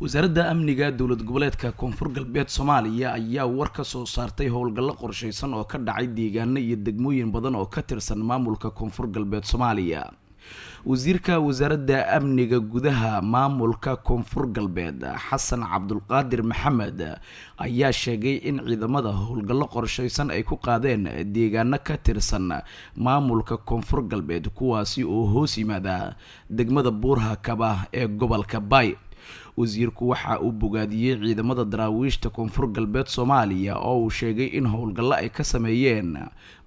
wasaaradda amniga dowlad goboleedka Koonfur Galbeed Soomaaliya ayaa war ka soo saartay howlgallo qorsheysan oo ka dhacay deegaano iyo degmooyin badan oo ka tirsan maamulka Koonfur Galbeed Soomaaliya. wasiirka wasaaradda amniga gudaha maamulka Koonfur Galbeed Hassan Abdulqadir Maxamed ayaa sheegay in ciidamada howlgallo qorsheysan ay ku qaadeen deegaano ka tirsan maamulka Koonfur Galbeed kuwaasi oo hoos yimaada degmada buurha kaba ee gobolka Baay. wasiirku waxa uu bogaadiyay ciidamada daraawiishta Koonfur Galbeed Soomaaliya oo uu sheegay in howlgallo ay ka sameeyeen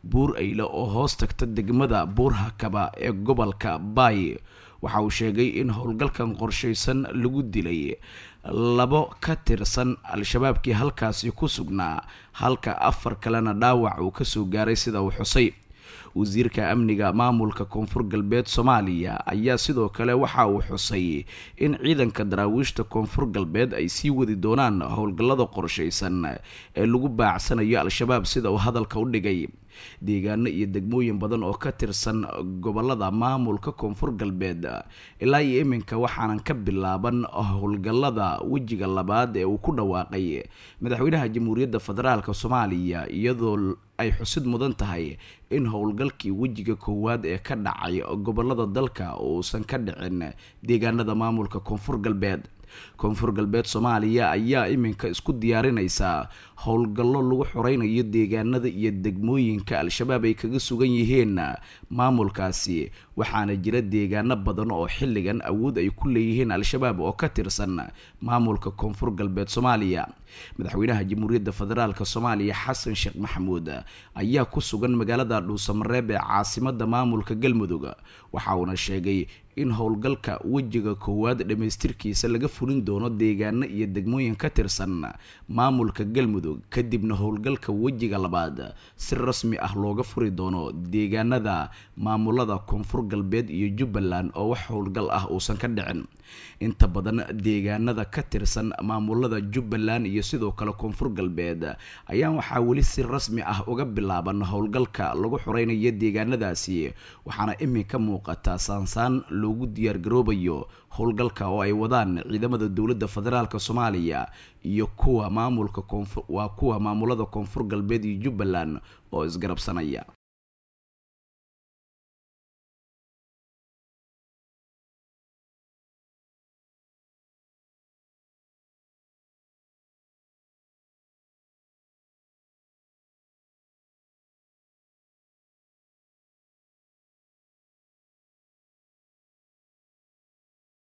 buur ayla oo hoos tagta degmada buurha kaba ee gobolka Baay. waxa uu sheegay in howlgalkan qorsheysan lagu dilay labo ka tirsan al-shabaabkii halkaasi ku sugnaa, halka afar kalena dhaawac uu ka soo gaaray sida uu xusay. wasiirka amniga maamulka Koonfur Galbeed Soomaaliya ayaa sidoo kale waxa uu xusay in ciidanka daraawiishta Koonfur Galbeed ay sii wadi doonaan howlgallada qorsheysan ee lagu baacsanayo al-shabaab sida uu hadalka u dhigay. deegaano iyo degmooyin badan oo ka tirsan gobolada maamulka Koonfur Galbeed ilaa iyo iminka waxaanan ka bilaaban howlgallada wejiga labaad ee uu ku dhawaaqay madaxweynaha Jamhuuriyadda Federaalka Soomaaliya, iyadoo ay xusid mudan tahay in howlgalkii wejiga koowaad ee ka dhacay gobolada dalka uusan ka dhicin deegaanada maamulka Koonfur Galbeed. Koonfur Galbeed Soomaaliya ayaa iminka isku diyaarinaysa howlgallo lagu xoreynayo deegaanada iyo degmooyinka al-shabaab ay kaga sugan yihiin maamulkaasi, waxaana jira deegaano badan oo xilligan awood ay ku leeyihiin al-shabaab oo ka tirsan maamulka Koonfur Galbeed Soomaaliya. madaxweynaha Jamhuuriyadda Federaalka Soomaaliya Xasan Sheekh Maxamuud ayaa ku sugan magaalada Dhuusamareeb ee caasimadda maamulka Galmudug, waxa uuna sheegay in howlgalka wejiga koowaad dhamaystirkiisa laga fulin doono deegaano iyo degmooyin ka tirsan maamulka Galmudug, kadibna howlgalka wejiga labaad si rasmi ah looga furi doono deegaanada maamulada Koonfur Galbeed iyo Jubbaland oo wax howlgal ah uusan ka dhicin. inta badan deegaanada ka tirsan maamulada Jubbaland iyo sidoo kale Koonfur Galbeed ayaa waxa wali si rasmi ah uga bilaaban howlgalka lagu xoreynayo deegaanadaasi, waxaana iminka muuqata saansaan loogu diyaar garoobayo howlgalka oo ay wadaan ciidamada dowladda federaalka Soomaaliya iyo kuwa maamulada Koonfur Galbeed iyo Jubbaland oo isgarabsanaya.